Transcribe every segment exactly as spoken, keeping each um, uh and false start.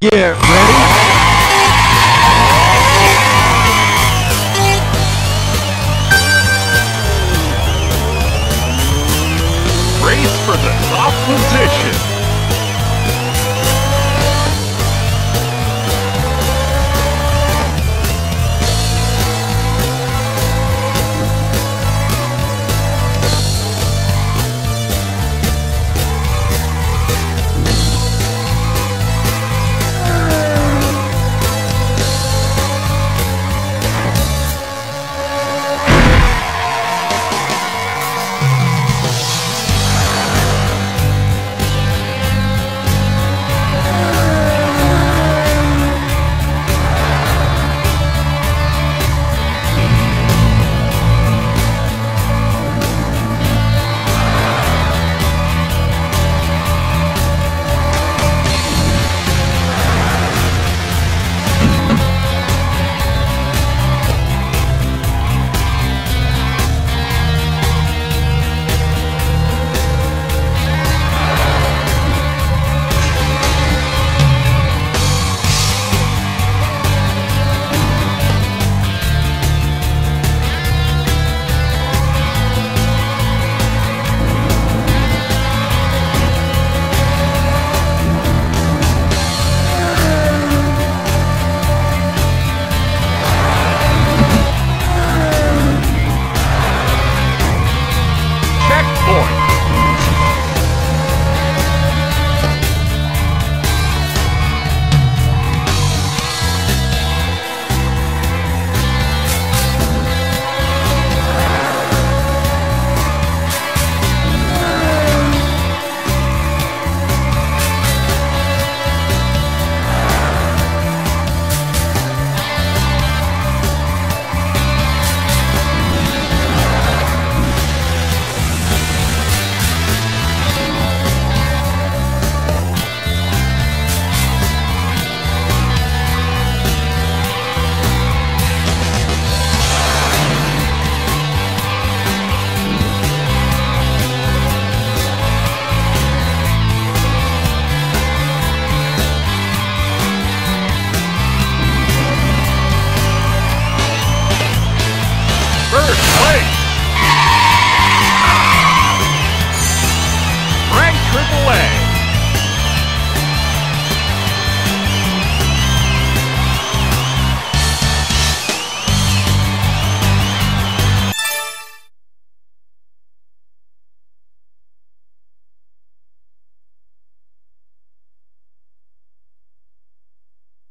Yeah, ready? Race for the top position.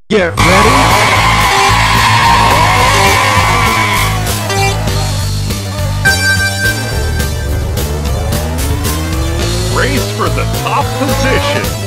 Yeah, ready? Race for the top position.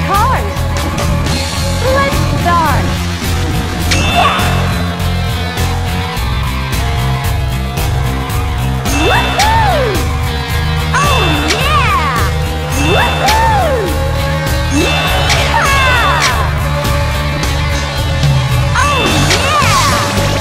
flying cars. Let's start. Yeah! Woohoo! Oh yeah! Woohoo! Yeah! Oh yeah!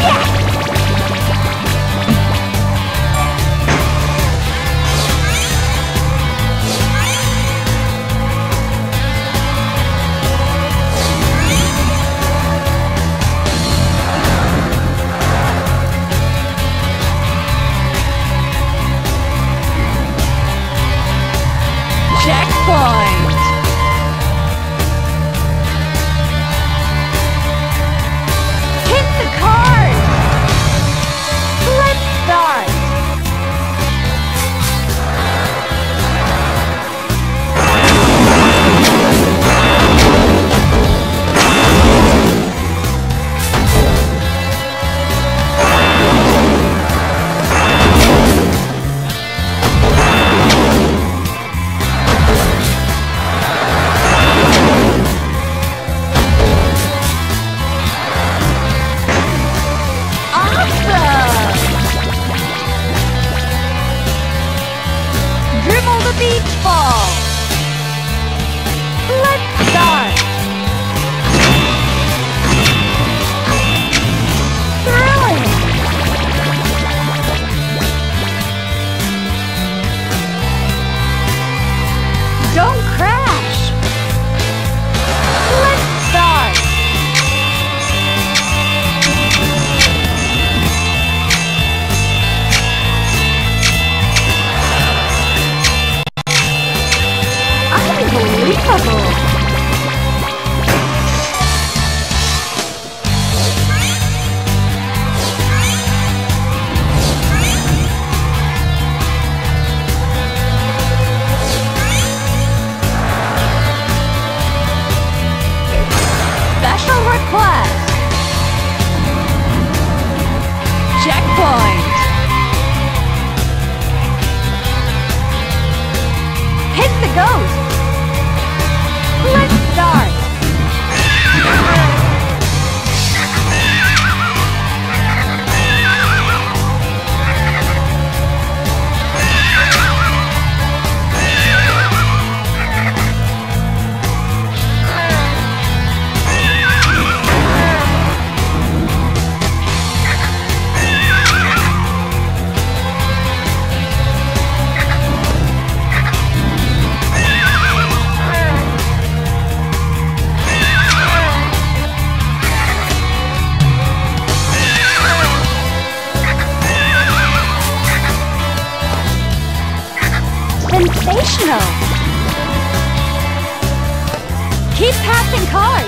Keep passing cars.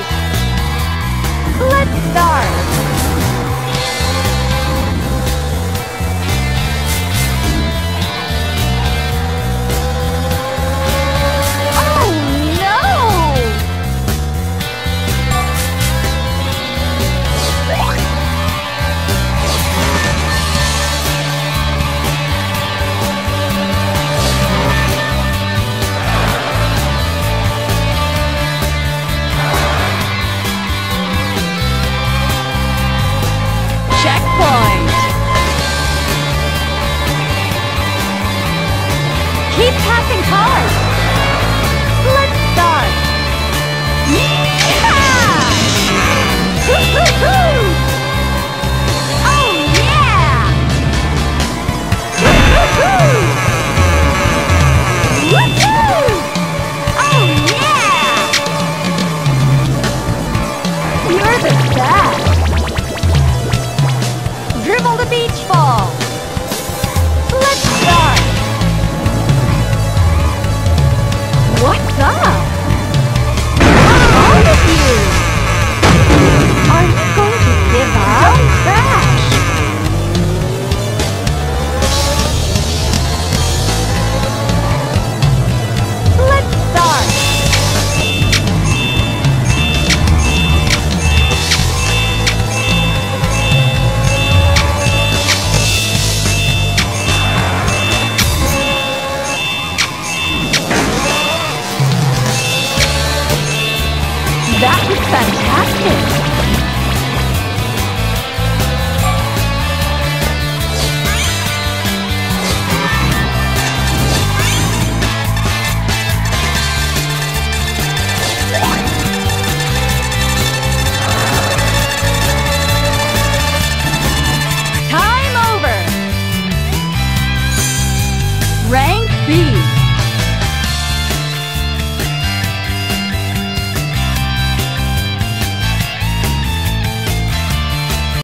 Let's start. Oh no! B.